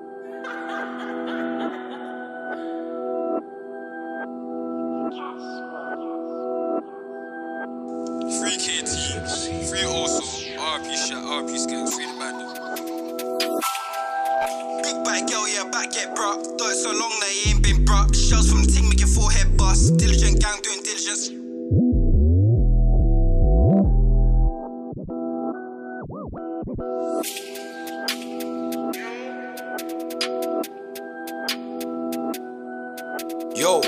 Free KT, free also, RP shit, RP skin, free the bandit. Big back girl, yeah, back get brought. Though it's so long that he ain't been brought. Shells from the ting make your forehead bust. Diligent gang doing diligence. Yo,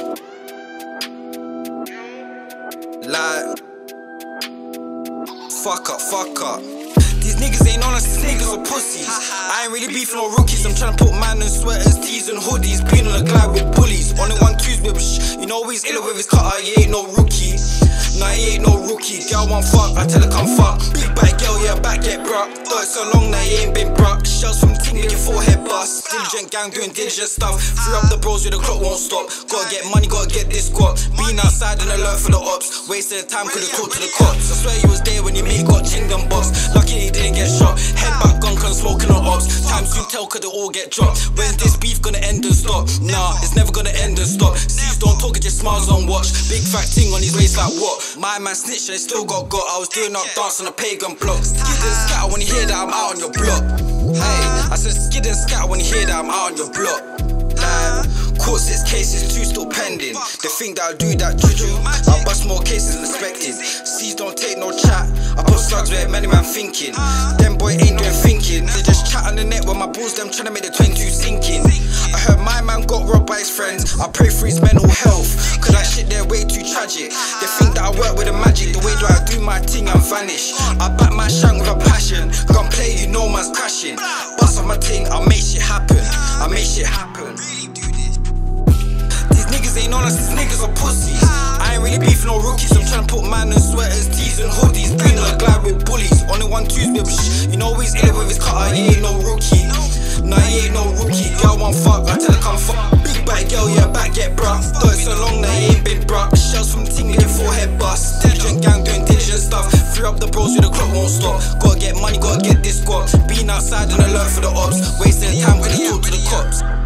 like, fuck up. These niggas ain't honest, these niggas are pussies. I ain't really beefing on rookies. I'm tryna put man in sweaters, tees and hoodies. Being on a glide with bullies. On the 1-2s with shh. You know he's ill with his cutter, he ain't no rookie. Nah, he ain't no rookie. Girl want fuck, I tell her come fuck. Big bad girl, yeah, back get brought. Though it's so long that he ain't been brought. Shells from ting make your forehead bust. Diligent gang doing diligent stuff. Free up the bros with the clock won't stop. Gotta get money, gotta get this squat. Being outside and alert for the ops. Wasted time, could've talked to the cops. I swear you was there when your mate got chinged and boxed. Lucky he didn't get shot. Head back gone, couldn't smoke on the ops. Times you tell, could it all get dropped. When's this beef gonna end and stop? Nah, it's never gonna end and stop. Seas don't talk, it just smiles on watch. Big fat ting on his waist like what? My man snitched and still got. I was doing up dance on the pagan blocks. Skid and scatter when you hear that I'm out on your block. Hey, I said skid and scatter when you hear that I'm out on your block. Caught 6 cases, 2 still pending. They think that I'll do that juju. I'll bust more cases than expected. C's don't take no chat. I put slugs where many man thinking. Them boy ain't doing thinking. They just chat on the net when my balls them tryna make the 22 sinking. I heard my man got robbed by his friends. I pray for his mental health, cause that shit there way too tragic. They think that I work with the magic. The way that I do my thing and vanish. I back my shank with a passion. Gunplay, you know man's crashing. Bust on my ting, I make shit happen. I make shit happen. These niggas ain't honest, these niggas are pussies. I ain't really beefing no rookies. I'm tryna put man in sweaters, tees and hoodies. Being on a glide with bullies. On the 1-2s with shh. You know he's ill with his cutter, he ain't no rookie. Nah, he ain't no rookie. Girl want fuck, I tell her come fuck. Big bad girl, yeah, back get brought. Though it's so long that he ain't been brought. Shells from ting, get forehead bust. Diligent gang doing diligent stuff. Free up the bros with the clock won't stop. Gotta get money, gotta get this squad. Being outside and alert for the ops. Wasting time, could've talked to the cops.